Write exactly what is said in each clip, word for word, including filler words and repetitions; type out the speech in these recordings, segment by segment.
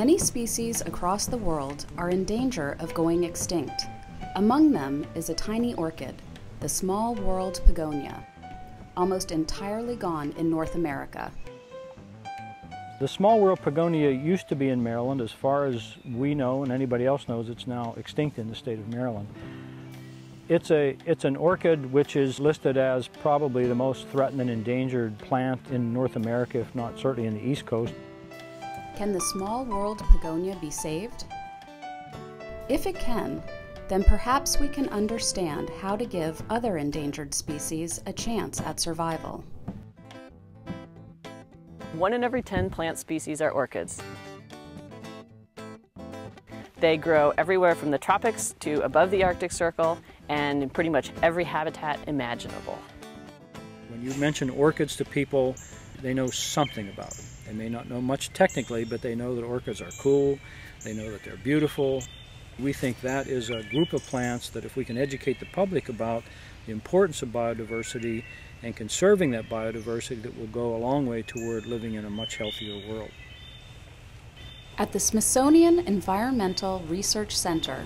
Many species across the world are in danger of going extinct. Among them is a tiny orchid, the small-whorled pogonia, almost entirely gone in North America. The small-whorled pogonia used to be in Maryland. As far as we know and anybody else knows, it's now extinct in the state of Maryland. It's, a, it's an orchid which is listed as probably the most threatened and endangered plant in North America, if not certainly in the East Coast. Can the small-whorled pogonia be saved? If it can, then perhaps we can understand how to give other endangered species a chance at survival. One in every ten plant species are orchids. They grow everywhere from the tropics to above the Arctic Circle and in pretty much every habitat imaginable. When you mention orchids to people, they know something about them. They may not know much technically, but they know that orchids are cool, they know that they're beautiful. We think that is a group of plants that if we can educate the public about the importance of biodiversity and conserving that biodiversity, that will go a long way toward living in a much healthier world. At the Smithsonian Environmental Research Center,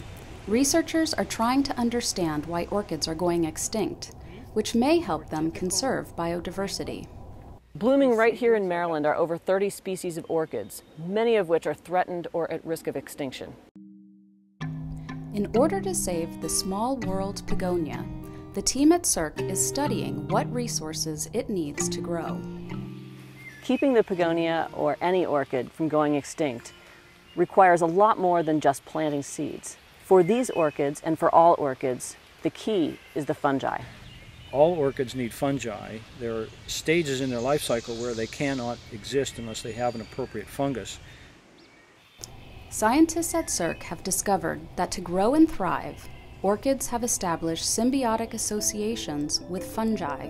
researchers are trying to understand why orchids are going extinct, which may help them conserve biodiversity. Blooming right here in Maryland are over thirty species of orchids, many of which are threatened or at risk of extinction. In order to save the small-whorled pogonia, the team at C E R C is studying what resources it needs to grow. Keeping the pogonia, or any orchid, from going extinct requires a lot more than just planting seeds. For these orchids, and for all orchids, the key is the fungi. All orchids need fungi. There are stages in their life cycle where they cannot exist unless they have an appropriate fungus. Scientists at C E R C have discovered that to grow and thrive, orchids have established symbiotic associations with fungi.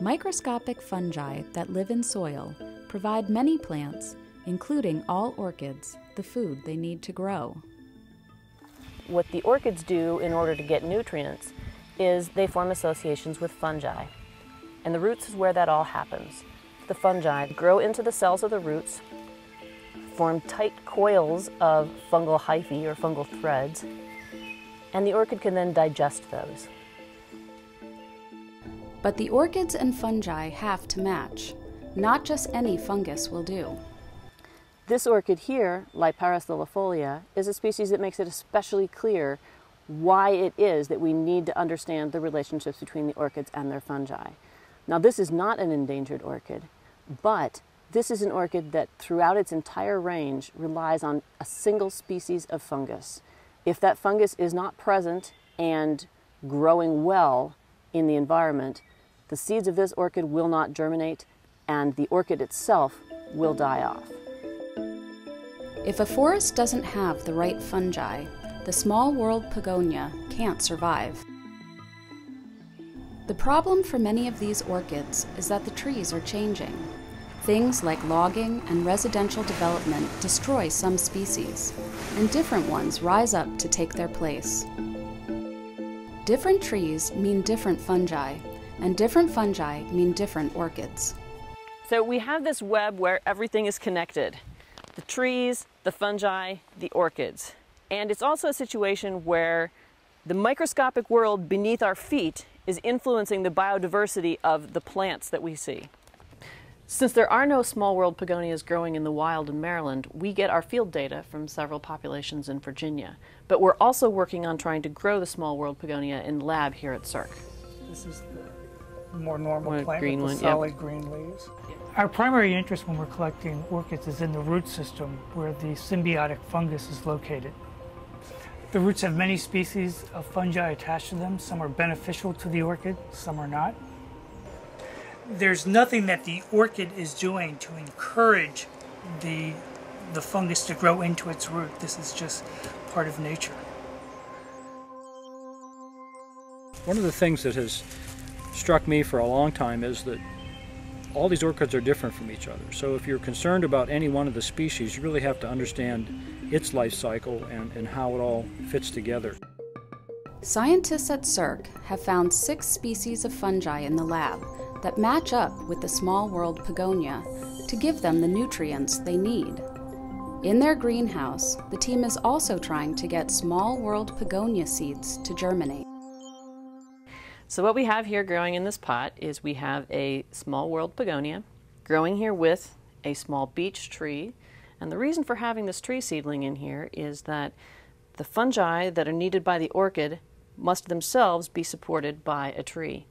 Microscopic fungi that live in soil provide many plants, including all orchids, the food they need to grow. What the orchids do in order to get nutrients is they form associations with fungi. And the roots is where that all happens. The fungi grow into the cells of the roots, form tight coils of fungal hyphae or fungal threads, and the orchid can then digest those. But the orchids and fungi have to match. Not just any fungus will do. This orchid here, Liparis liliifolia, is a species that makes it especially clear why it is that we need to understand the relationships between the orchids and their fungi. Now, this is not an endangered orchid, but this is an orchid that throughout its entire range relies on a single species of fungus. If that fungus is not present and growing well in the environment, the seeds of this orchid will not germinate and the orchid itself will die off. If a forest doesn't have the right fungi, the small-whorled pogonia can't survive. The problem for many of these orchids is that the trees are changing. Things like logging and residential development destroy some species, and different ones rise up to take their place. Different trees mean different fungi, and different fungi mean different orchids. So we have this web where everything is connected. The trees, the fungi, the orchids. And it's also a situation where the microscopic world beneath our feet is influencing the biodiversity of the plants that we see. Since there are no small-whorled pogonias growing in the wild in Maryland, we get our field data from several populations in Virginia. But we're also working on trying to grow the small-whorled pogonia in lab here at C E R C. This is the more normal more plant green with the one, solid yep. green leaves. Yep. Our primary interest when we're collecting orchids is in the root system where the symbiotic fungus is located. The roots have many species of fungi attached to them. Some are beneficial to the orchid, some are not. There's nothing that the orchid is doing to encourage the, the fungus to grow into its root. This is just part of nature. One of the things that has struck me for a long time is that all these orchids are different from each other. So if you're concerned about any one of the species, you really have to understand its life cycle and, and how it all fits together. Scientists at C E R C have found six species of fungi in the lab that match up with the small-whorled pogonia to give them the nutrients they need. In their greenhouse, the team is also trying to get small-whorled pogonia seeds to germinate. So what we have here growing in this pot is we have a small-whorled pogonia growing here with a small beech tree. And the reason for having this tree seedling in here is that the fungi that are needed by the orchid must themselves be supported by a tree.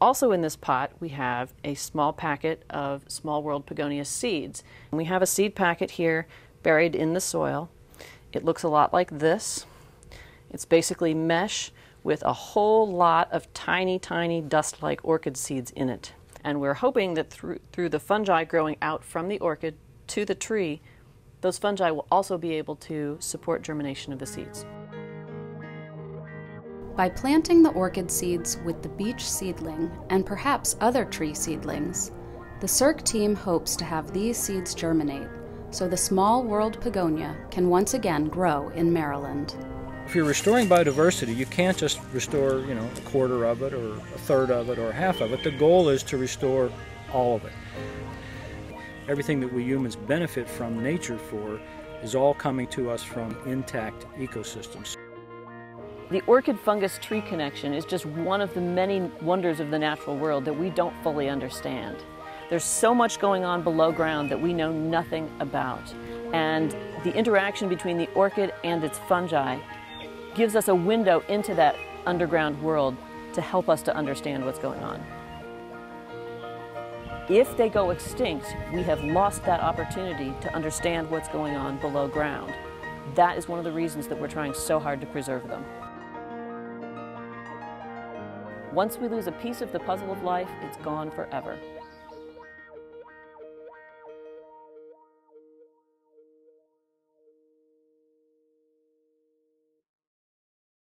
Also in this pot we have a small packet of small-whorled pogonia seeds. And we have a seed packet here buried in the soil. It looks a lot like this. It's basically mesh with a whole lot of tiny, tiny dust-like orchid seeds in it. And we're hoping that through, through the fungi growing out from the orchid to the tree, those fungi will also be able to support germination of the seeds. By planting the orchid seeds with the beech seedling and perhaps other tree seedlings, the C I R C team hopes to have these seeds germinate, so the small-whorled pogonia can once again grow in Maryland. If you're restoring biodiversity, you can't just restore, you know, a quarter of it or a third of it or half of it. The goal is to restore all of it. Everything that we humans benefit from nature for is all coming to us from intact ecosystems. The orchid fungus tree connection is just one of the many wonders of the natural world that we don't fully understand. There's so much going on below ground that we know nothing about. And the interaction between the orchid and its fungi gives us a window into that underground world to help us to understand what's going on. If they go extinct, we have lost that opportunity to understand what's going on below ground. That is one of the reasons that we're trying so hard to preserve them. Once we lose a piece of the puzzle of life, it's gone forever.